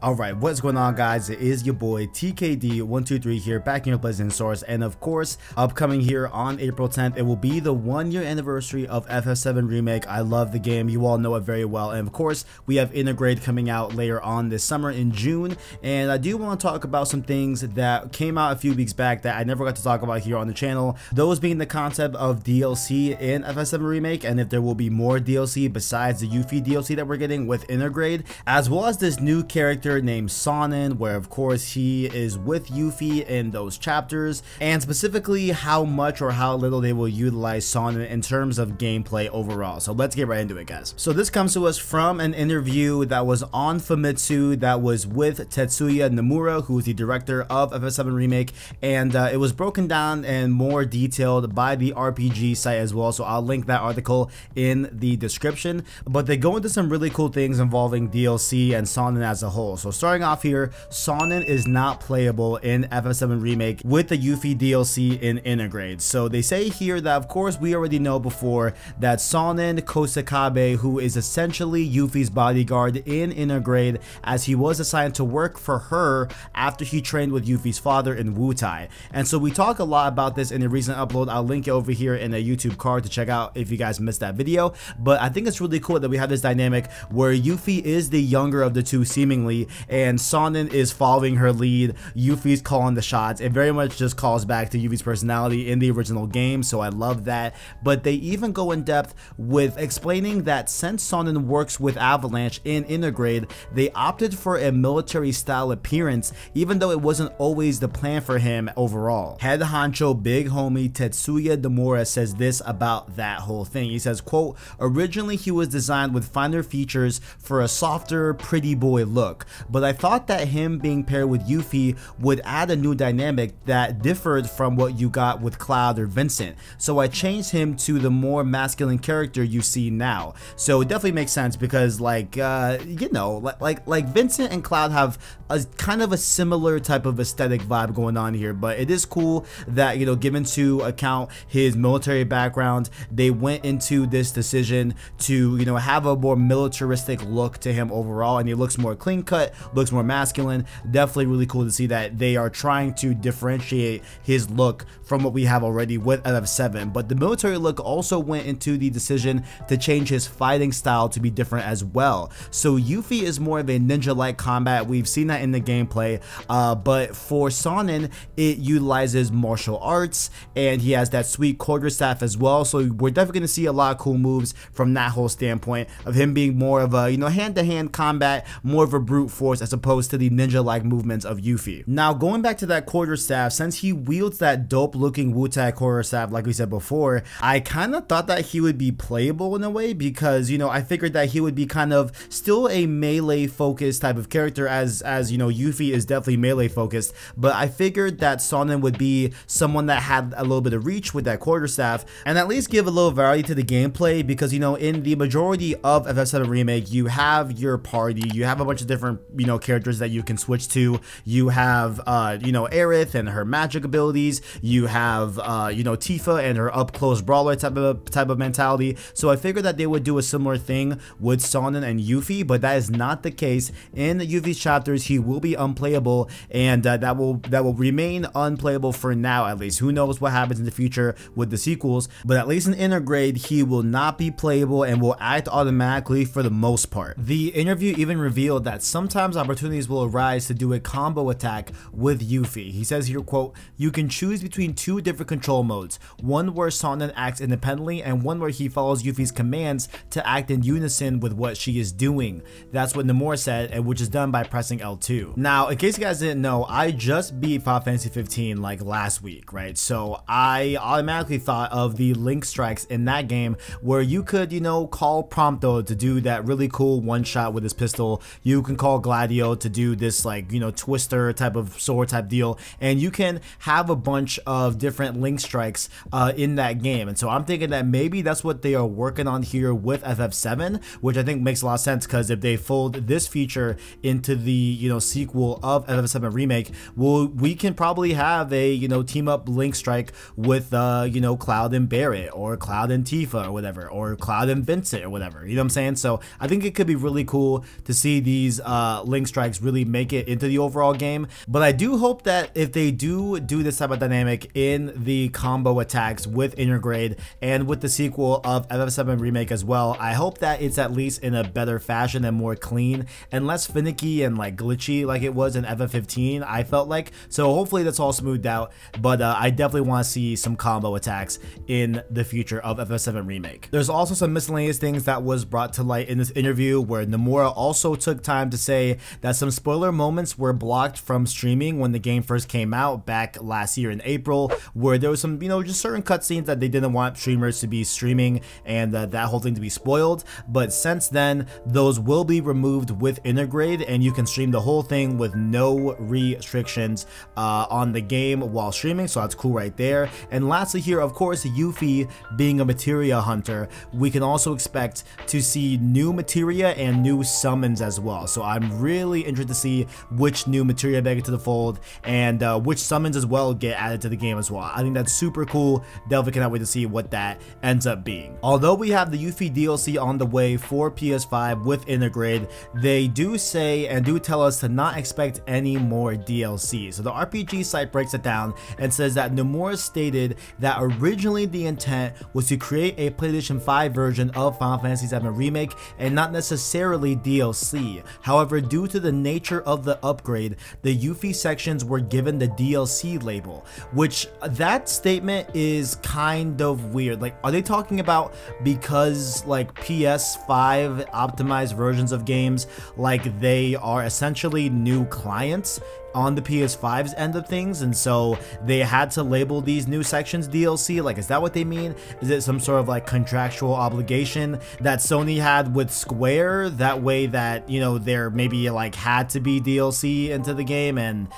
Alright, what's going on guys, it is your boy TKD123 here, back in your PlayStation Source, and of course, upcoming here on April 10th, it will be the 1-year anniversary of FF7 Remake. I love the game, you all know it very well, and of course, we have Intergrade coming out later on this summer in June, and I do want to talk about some things that came out a few weeks back that I never got to talk about here on the channel, those being the concept of DLC in FF7 Remake, and if there will be more DLC besides the Yuffie DLC that we're getting with Intergrade, as well as this new character named Sonon, where of course he is with Yuffie in those chapters, and specifically how much or how little they will utilize Sonon in terms of gameplay overall. So let's get right into it guys. So this comes to us from an interview that was on Famitsu that was with Tetsuya Nomura, who is the director of FF7 Remake, and it was broken down and more detailed by the RPG site as well, so I'll link that article in the description. But they go into some really cool things involving DLC and Sonon as a whole. So starting off here, Sonon is not playable in FF7 Remake with the Yuffie DLC in Intergrade. So they say here that of course we already know before that Sonon Kosakabe, who is essentially Yuffie's bodyguard in Intergrade, as he was assigned to work for her after he trained with Yuffie's father in Wutai. And so we talk a lot about this in a recent upload. I'll link it over here in a YouTube card to check out if you guys missed that video. But I think it's really cool that we have this dynamic where Yuffie is the younger of the two seemingly, and Sonon is following her lead, Yuffie's calling the shots. It very much just calls back to Yuffie's personality in the original game, so I love that. But they even go in depth with explaining that since Sonon works with Avalanche in Intergrade, they opted for a military style appearance, even though it wasn't always the plan for him overall. Head honcho big homie Tetsuya Nomura says this about that whole thing. He says, quote, originally he was designed with finer features for a softer, pretty boy look, but I thought that him being paired with Yuffie would add a new dynamic that differed from what you got with Cloud or Vincent, so I changed him to the more masculine character you see now. So it definitely makes sense because like Vincent and Cloud have a kind of a similar type of aesthetic vibe going on here, but it is cool that, you know, given to account his military background, they went into this decision to, you know, have a more militaristic look to him overall, and he looks more clean cut, looks more masculine. Definitely really cool to see that they are trying to differentiate his look from what we have already with FF7. But the military look also went into the decision to change his fighting style to be different as well. So Yuffie is more of a ninja-like combat. We've seen that in the gameplay, but for Sonon, it utilizes martial arts, and he has that sweet quarterstaff as well. So we're definitely going to see a lot of cool moves from that whole standpoint of him being more of a, you know, hand-to-hand combat, more of a brute force as opposed to the ninja-like movements of Yuffie. Now going back to that quarterstaff, since he wields that dope-looking Wutai quarterstaff, like we said before, I kind of thought that he would be playable in a way because, you know, I figured that he would be kind of still a melee-focused type of character, as you know, Yuffie is definitely melee-focused. But I figured that Sonon would be someone that had a little bit of reach with that quarterstaff and at least give a little variety to the gameplay because, you know, in the majority of FF7 Remake, you have your party, you have a bunch of different, you know, characters that you can switch to. You have, you know, Aerith and her magic abilities. You have, you know, Tifa and her up-close brawler type of mentality. So I figured that they would do a similar thing with Sonon and Yuffie, but that is not the case. In Yuffie's chapters, he will be unplayable, and that will remain unplayable for now, at least. Who knows what happens in the future with the sequels? But at least in Intergrade, he will not be playable and will act automatically for the most part. The interview even revealed that sometimes opportunities will arise to do a combo attack with Yuffie. He says here, quote, you can choose between two different control modes, one where Sonon acts independently and one where he follows Yuffie's commands to act in unison with what she is doing. That's what Nomura said, and which is done by pressing L2. Now, in case you guys didn't know, I just beat Final Fantasy 15 like last week, right? So I automatically thought of the Link Strikes in that game where you could, you know, call Prompto to do that really cool one shot with his pistol. You can call Gladio to do this, like, you know, twister type of sword type deal, and you can have a bunch of different Link Strikes in that game. And so I'm thinking that maybe that's what they are working on here with FF7, which I think makes a lot of sense because if they fold this feature into the, you know, sequel of FF7 Remake, well, we can probably have a, you know, team up Link Strike with you know, Cloud and Barrett, or Cloud and Tifa, or whatever, or Cloud and Vincent, or whatever, you know what I'm saying? So I think it could be really cool to see these Link Strikes really make it into the overall game. But I do hope that if they do this type of dynamic in the combo attacks with Intergrade and with the sequel of FF7 Remake as well, I hope that it's at least in a better fashion and more clean and less finicky and like glitchy like it was in FF15, I felt like. So hopefully that's all smoothed out, but I definitely want to see some combo attacks in the future of FF7 Remake. There's also some miscellaneous things that was brought to light in this interview, where Nomura also took time to say that some spoiler moments were blocked from streaming when the game first came out back last year in April, where there was some, you know, just certain cutscenes that they didn't want streamers to be streaming and that whole thing to be spoiled. But since then, those will be removed with Intergrade, and you can stream the whole thing with no restrictions on the game while streaming, so that's cool right there. And lastly here, of course, Yuffie being a materia hunter, we can also expect to see new materia and new summons as well. So I'm really interested to see which new materia they get to the fold and which summons as well get added to the game as well. I think that's super cool. Definitely cannot wait to see what that ends up being. Although we have the Yuffie DLC on the way for PS5 with Intergrade, they do say and do tell us to not expect any more DLC. So the RPG site breaks it down and says that Nomura stated that originally the intent was to create a PlayStation 5 version of Final Fantasy 7 Remake and not necessarily DLC. However, due to the nature of the upgrade, the Yuffie sections were given the DLC label, which that statement is kind of weird. Like, are they talking about because like PS5 optimized versions of games, like they are essentially new clients on the PS5's end of things, and so they had to label these new sections DLC? Like, is that what they mean? Is it some sort of like contractual obligation that Sony had with Square, that way that, you know, there maybe like had to be DLC into the game, and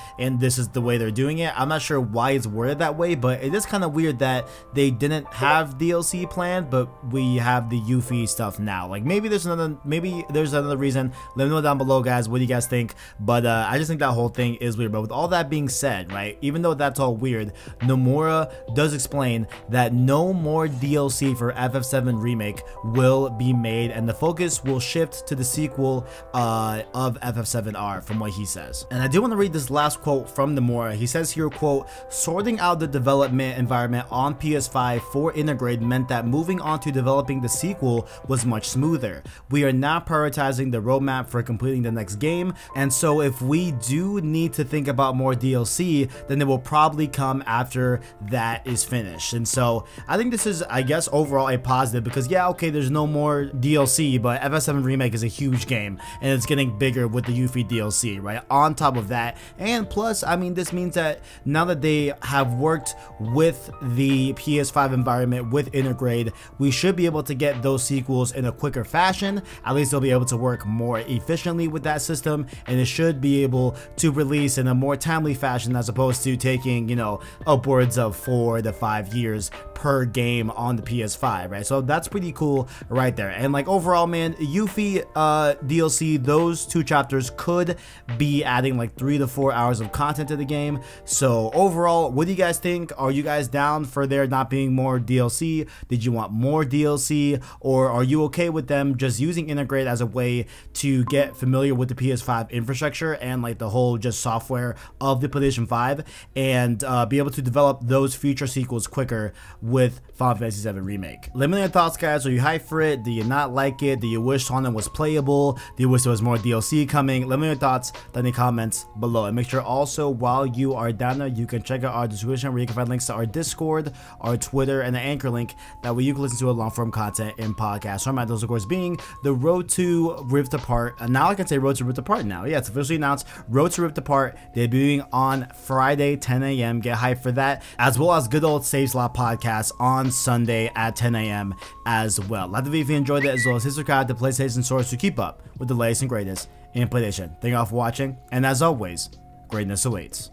this is the way they're doing it? I'm not sure why it's worded that way, but it is kind of weird that they didn't have DLC planned, but we have the Yuffie stuff now. Like, maybe there's another reason. Let me know down below, guys, what do you guys think? But I just think that whole thing is weird. But with all that being said, right, even though that's all weird, Nomura does explain that no more DLC for FF7 Remake will be made, and the focus will shift to the sequel of FF7R, from what he says. And I do want to read this last quote from Nomura. He says here, quote, "Sorting out the development environment on PS5 for Intergrade meant that moving on to developing the sequel was much smoother. We are not prioritizing the roadmap for completing the next game, and so if we do need to think about more DLC, then it will probably come after that is finished." And so I think this is, I guess, overall a positive, because yeah, okay, there's no more DLC, but FF7 Remake is a huge game and it's getting bigger with the Yuffie DLC, right, on top of that. And plus, I mean, this means that now that they have worked with the PS5 environment with Intergrade, we should be able to get those sequels in a quicker fashion. At least they'll be able to work more efficiently with that system, and it should be able to release in a more timely fashion, as opposed to taking, you know, upwards of 4 to 5 years per game on the PS5, right? So that's pretty cool right there. And like, overall, man, Yuffie DLC, those two chapters could be adding like 3 to 4 hours of content to the game. So overall, what do you guys think? Are you guys down for there not being more DLC? Did you want more DLC, or are you okay with them just using Intergrade as a way to get familiar with the PS5 infrastructure and like the whole just software of the PlayStation 5, and be able to develop those future sequels quicker with Final Fantasy 7 Remake? Let me know your thoughts, guys. Are you hyped for it? Do you not like it? Do you wish Sonon was playable? Do you wish there was more DLC coming? Let me know your thoughts down in the comments below. And make sure also, while you are down there, you can check out our description, where you can find links to our Discord, our Twitter, and the Anchor link. That way you can listen to a long-form content in podcast format. Those, of course, being the Road to Rift Apart. And now I can say Road to Rift Apart now. Yeah, it's officially announced. Road to Rift Apart debuting on Friday, 10 a.m. Get hyped for that, as well as good old Save Slot podcast on Sunday at 10 a.m. as well. Let the video if you enjoyed it, as well as hit subscribe to PlayStation Source to keep up with the latest and greatest in PlayStation. Thank you all for watching, and as always, greatness awaits.